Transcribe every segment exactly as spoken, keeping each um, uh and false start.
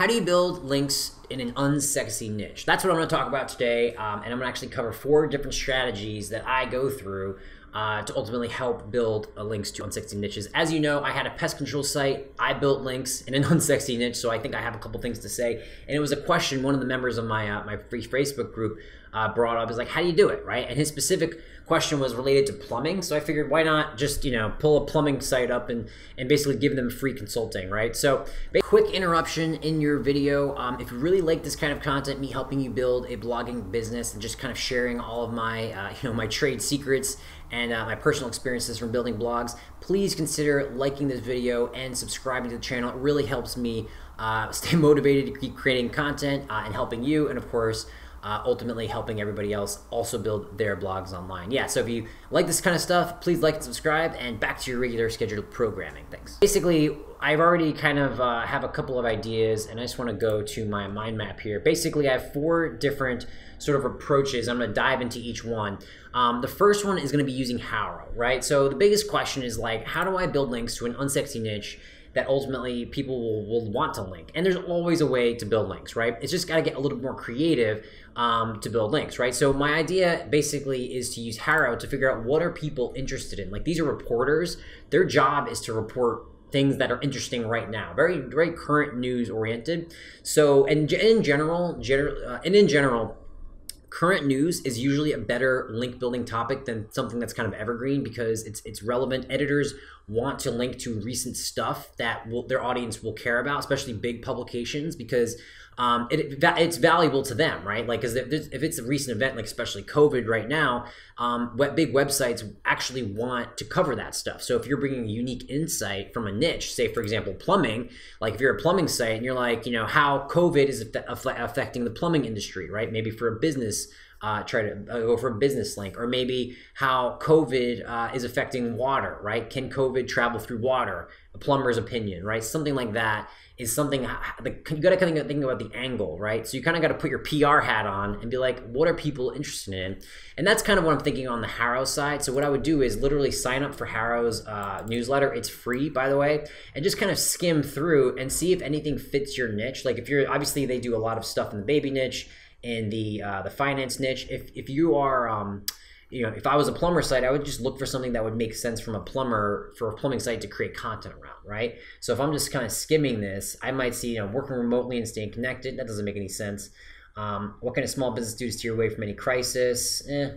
How do you build links in an unsexy niche? That's what I'm going to talk about today, um, and I'm going to actually cover four different strategies that I go through uh, to ultimately help build uh, links to unsexy niches. As you know, I had a pest control site. I built links in an unsexy niche, so I think I have a couple things to say. And it was a question one of the members of my uh, my free Facebook group uh, brought up. Is like, how do you do it, right? And his specific question was related to plumbing, so I figured why not just, you know, pull a plumbing site up and and basically give them free consulting, right? So quick interruption in your video. Um, if you really like this kind of content, me helping you build a blogging business and just kind of sharing all of my uh, you know, my trade secrets and uh, my personal experiences from building blogs, please consider liking this video and subscribing to the channel. It really helps me uh, stay motivated to keep creating content uh, and helping you, and of course Uh, ultimately helping everybody else also build their blogs online. Yeah, so if you like this kind of stuff, please like and subscribe, and back to your regular scheduled programming. Thanks. Basically, I've already kind of uh, have a couple of ideas, and I just want to go to my mind map here. Basically, I have four different sort of approaches. I'm going to dive into each one. Um, the first one is going to be using HARO, right? So the biggest question is like, how do I build links to an unsexy niche that ultimately people will, will want to link? And there's always a way to build links, right? It's just gotta get a little more creative um, to build links, right? So my idea basically is to use HARO to figure out what are people interested in. Like, these are reporters. Their job is to report things that are interesting right now, very, very current news oriented. So, and in general, gener uh, and in general, current news is usually a better link building topic than something that's kind of evergreen, because it's it's relevant. Editors want to link to recent stuff that will, their audience will care about, especially big publications, because um, it, it's valuable to them, right? Like, because if, if it's a recent event, like especially COVID right now, um, what big websites actually want to cover that stuff. So if you're bringing a unique insight from a niche, say for example plumbing, like if you're a plumbing site and you're like, you know, how COVID is aff affecting the plumbing industry, right? Maybe for a business. Uh, try to go for a business link, or maybe how COVID uh, is affecting water, right? Can COVID travel through water? A plumber's opinion, right? Something like that is something you gotta kind of think about the angle, right? So you kind of got to put your P R hat on and be like, what are people interested in? And that's kind of what I'm thinking on the HARO side. So what I would do is literally sign up for HARO's uh, newsletter. It's free, by the way, and just kind of skim through and see if anything fits your niche. Like, if you're, obviously they do a lot of stuff in the baby niche, in the uh, the finance niche. If, if you are, um, you know, if I was a plumber site, I would just look for something that would make sense from a plumber, for a plumbing site to create content around, right? So if I'm just kind of skimming this, I might see, you know, working remotely and staying connected. That doesn't make any sense. Um, what can a small business do to steer away from any crisis? Eh.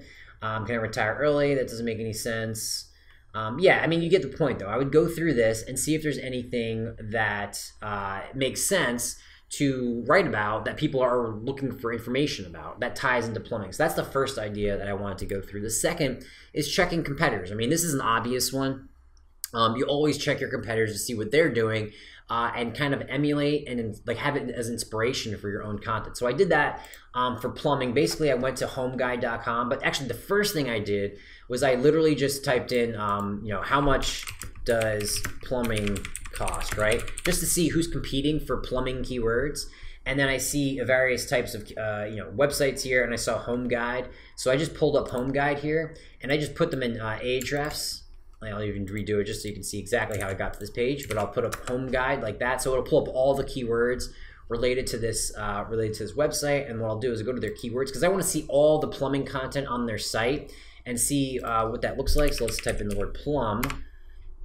Um, can I retire early? That doesn't make any sense. Um, yeah, I mean, you get the point though. I would go through this and see if there's anything that uh, makes sense to write about, that people are looking for information about, that ties into plumbing. So that's the first idea that I wanted to go through. The second is checking competitors. I mean, this is an obvious one. Um, you always check your competitors to see what they're doing uh, and kind of emulate and like have it as inspiration for your own content. So I did that um, for plumbing. Basically, I went to home guide dot com, but actually the first thing I did was I literally just typed in, um, you know, how much does plumbing cost, right? Just to see who's competing for plumbing keywords. And then I see various types of uh, you know, websites here, and I saw Home Guide. So I just pulled up Home Guide here, and I just put them in uh, Ahrefs. I'll even redo it just so you can see exactly how I got to this page, but I'll put up Home Guide like that. So it'll pull up all the keywords related to this uh, related to this website. And what I'll do is I'll go to their keywords, because I want to see all the plumbing content on their site and see uh, what that looks like. So let's type in the word plum,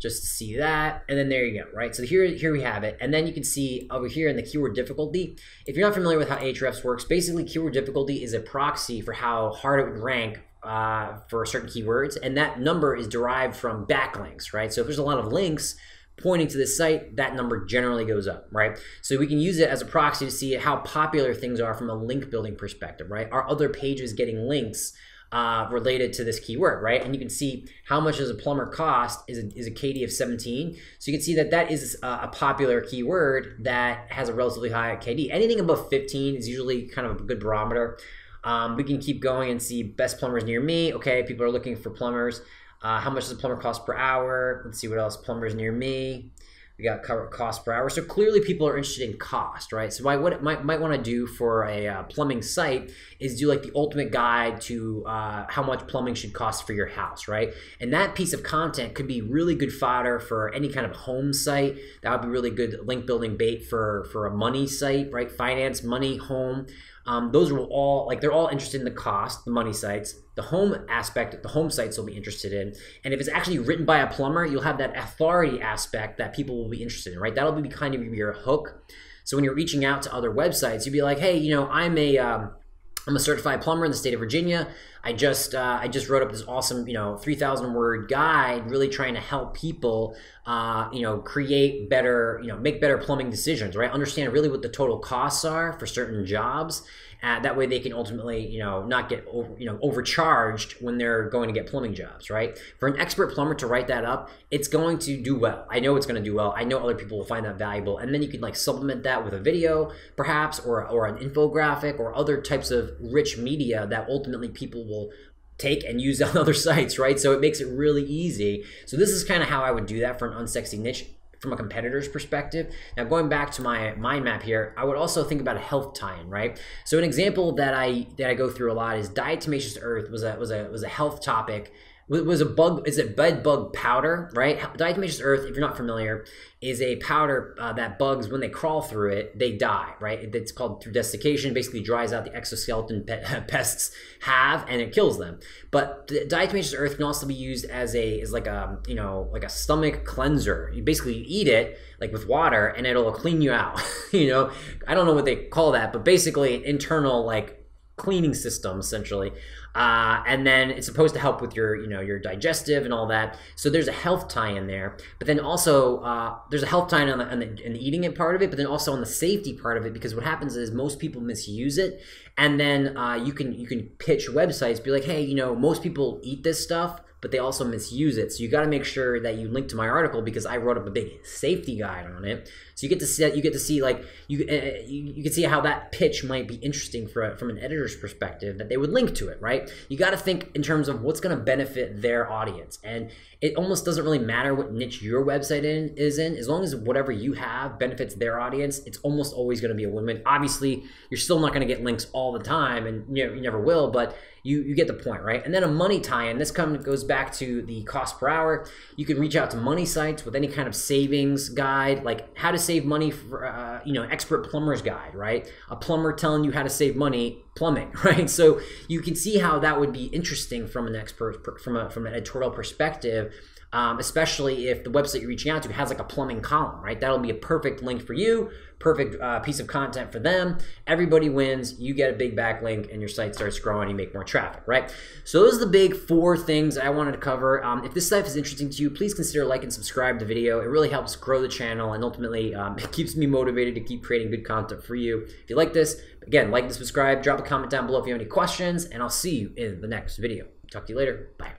just to see that, and then there you go, right? So here, here we have it, and then you can see over here in the keyword difficulty. If you're not familiar with how Ahrefs works, basically keyword difficulty is a proxy for how hard it would rank uh, for certain keywords, and that number is derived from backlinks, right? So if there's a lot of links pointing to this site, that number generally goes up, right? So we can use it as a proxy to see how popular things are from a link building perspective, right? Are other pages getting links Uh, related to this keyword, right? And you can see how much does a plumber cost is a, is a K D of seventeen. So you can see that that is a, a popular keyword that has a relatively high K D. Anything above fifteen is usually kind of a good barometer. Um, we can keep going and see best plumbers near me. Okay, people are looking for plumbers. Uh, how much does a plumber cost per hour? Let's see what else, plumbers near me. We got cost per hour. So clearly people are interested in cost, right? So what it might, might want to do for a uh, plumbing site is do like the ultimate guide to uh, how much plumbing should cost for your house, right? And that piece of content could be really good fodder for any kind of home site. That would be really good link building bait for, for a money site, right? Finance, money, home. Um, those are all, like they're all interested in the cost, the money sites, the home aspect, the home sites will be interested in. And if it's actually written by a plumber, you'll have that authority aspect that people will be interested in, right? That'll be kind of your hook. So when you're reaching out to other websites, you'd be like, hey, you know, I'm a, um, I'm a certified plumber in the state of Virginia. I just, uh, I just wrote up this awesome, you know, three thousand word guide, really trying to help people, uh, you know, create better, you know, make better plumbing decisions, right? Understand really what the total costs are for certain jobs. Uh, that way they can ultimately, you know, not get, over, you know, overcharged when they're going to get plumbing jobs, right? For an expert plumber to write that up, it's going to do well. I know it's going to do well. I know other people will find that valuable. And then you can like supplement that with a video perhaps, or, or an infographic or other types of rich media that ultimately people will take and use on other sites, right? So it makes it really easy. So this is kind of how I would do that for an unsexy niche from a competitor's perspective. Now going back to my mind map here, I would also think about a health tie-in, right? So an example that I that I go through a lot is diatomaceous earth was a was a was a health topic. It was a bug, is a bed bug powder, right? Diatomaceous earth, if you're not familiar, is a powder uh, that bugs, when they crawl through it, they die, right? It's called through desiccation, basically dries out the exoskeleton pe pests have, and it kills them. But the diatomaceous earth can also be used as a, is like a, you know, like a stomach cleanser. You basically eat it like with water and it'll clean you out, you know? I don't know what they call that, but basically internal like cleaning system essentially. Uh, and then it's supposed to help with your, you know, your digestive and all that. So there's a health tie in there, but then also uh, there's a health tie in on the, on the, in the eating it part of it, but then also on the safety part of it, because what happens is most people misuse it. And then uh, you can you can pitch websites, be like, hey, you know, most people eat this stuff, but they also misuse it. So you got to make sure that you link to my article, because I wrote up a big safety guide on it. So you get to see that, you get to see like you, uh, you you can see how that pitch might be interesting for from an editor's perspective, that they would link to it, right? You got to think in terms of what's going to benefit their audience, and it almost doesn't really matter what niche your website in is in, as long as whatever you have benefits their audience. It's almost always going to be a win-win. Obviously, you're still not going to get links all the time, and you know, you never will, but You, you get the point, right? And then a money tie-in. This comes goes back to the cost per hour. You can reach out to money sites with any kind of savings guide, like how to save money for, uh, you know, expert plumber's guide, right? A plumber telling you how to save money plumbing, right? So you can see how that would be interesting from an expert, from a from an editorial perspective. Um, especially if the website you're reaching out to has like a plumbing column, right? That'll be a perfect link for you, perfect uh, piece of content for them. Everybody wins. You get a big backlink and your site starts growing, you make more traffic, right? So those are the big four things I wanted to cover. Um, if this stuff is interesting to you, please consider like and subscribe to the video. It really helps grow the channel, and ultimately um, it keeps me motivated to keep creating good content for you. If you like this, again, like and subscribe, drop a comment down below if you have any questions, and I'll see you in the next video. Talk to you later. Bye.